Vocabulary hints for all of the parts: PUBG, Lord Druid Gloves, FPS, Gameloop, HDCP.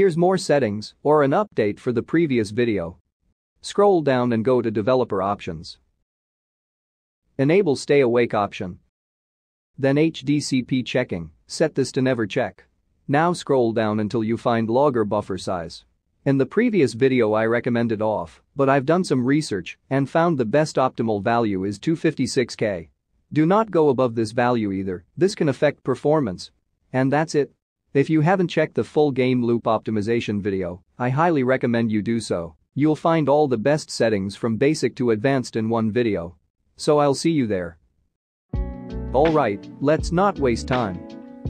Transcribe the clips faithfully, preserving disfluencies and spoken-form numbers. Here's more settings or an update for the previous video. Scroll down and go to Developer Options. Enable Stay Awake option. Then H D C P Checking, set this to Never Check. Now scroll down until you find Logger Buffer Size. In the previous video I recommended off, but I've done some research and found the best optimal value is two fifty-six K. Do not go above this value either, this can affect performance. And that's it. If you haven't checked the full game loop optimization video, I highly recommend you do so. You'll find all the best settings from basic to advanced in one video. So I'll see you there. Alright, let's not waste time.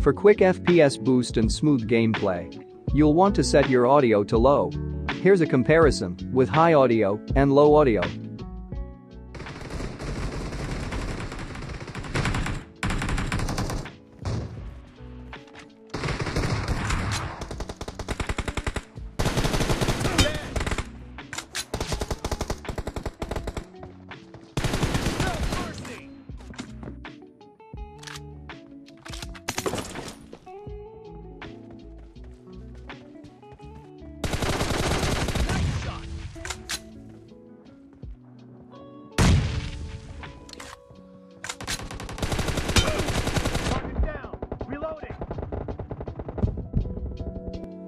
For quick F P S boost and smooth gameplay, you'll want to set your audio to low. Here's a comparison with high audio and low audio.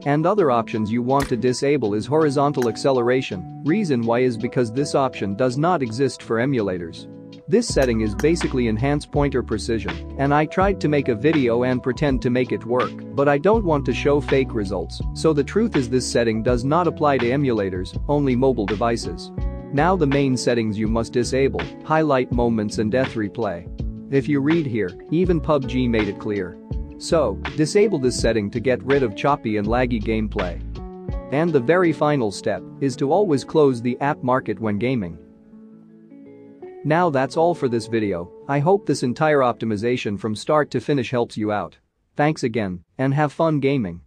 And other options you want to disable is horizontal acceleration. Reason why is because this option does not exist for emulators. This setting is basically enhanced pointer precision, and I tried to make a video and pretend to make it work, but I don't want to show fake results, so the truth is this setting does not apply to emulators, only mobile devices. Now the main settings you must disable, highlight moments and death replay. If you read here, even P U B G made it clear. So, disable this setting to get rid of choppy and laggy gameplay. And the very final step is to always close the app market when gaming. Now that's all for this video, I hope this entire optimization from start to finish helps you out. Thanks again, and have fun gaming.